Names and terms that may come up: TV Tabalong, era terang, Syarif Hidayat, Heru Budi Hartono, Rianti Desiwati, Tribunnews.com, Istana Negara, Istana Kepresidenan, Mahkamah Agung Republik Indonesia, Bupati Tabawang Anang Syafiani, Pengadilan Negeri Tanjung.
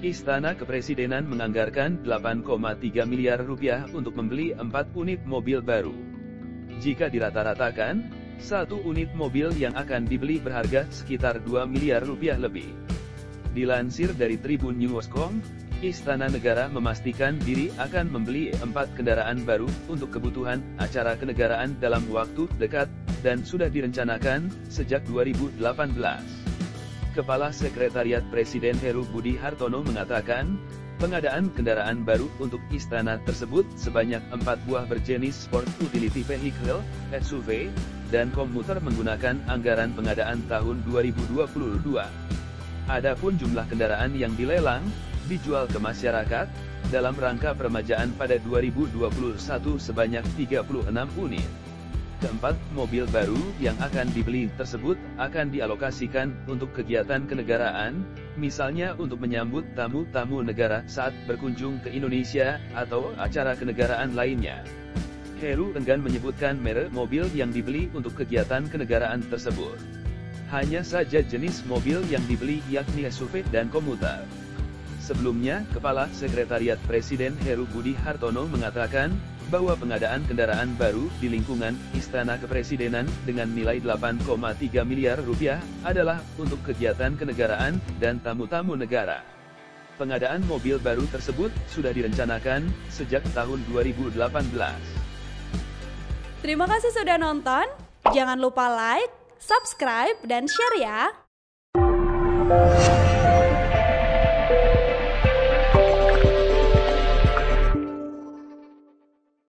Istana Kepresidenan menganggarkan Rp8,3 miliar untuk membeli 4 unit mobil baru. Jika dirata-ratakan, satu unit mobil yang akan dibeli berharga sekitar Rp2 miliar lebih. Dilansir dari Tribunnews.com, Istana Negara memastikan diri akan membeli 4 kendaraan baru untuk kebutuhan acara kenegaraan dalam waktu dekat, dan sudah direncanakan sejak 2018. Kepala Sekretariat Presiden Heru Budi Hartono mengatakan, pengadaan kendaraan baru untuk istana tersebut sebanyak 4 buah berjenis sport utility vehicle (SUV) dan komuter menggunakan anggaran pengadaan tahun 2022. Adapun jumlah kendaraan yang dilelang, dijual ke masyarakat, dalam rangka peremajaan pada 2021 sebanyak 36 unit. Keempat mobil baru yang akan dibeli tersebut akan dialokasikan untuk kegiatan kenegaraan, misalnya untuk menyambut tamu-tamu negara saat berkunjung ke Indonesia, atau acara kenegaraan lainnya. Heru enggan menyebutkan merek mobil yang dibeli untuk kegiatan kenegaraan tersebut. Hanya saja jenis mobil yang dibeli yakni SUV dan komuter. Sebelumnya, Kepala Sekretariat Presiden Heru Budi Hartono mengatakan bahwa pengadaan kendaraan baru di lingkungan Istana Kepresidenan dengan nilai Rp8,3 miliar adalah untuk kegiatan kenegaraan dan tamu-tamu negara. Pengadaan mobil baru tersebut sudah direncanakan sejak tahun 2018. Terima kasih sudah nonton. Jangan lupa like, subscribe, dan share ya.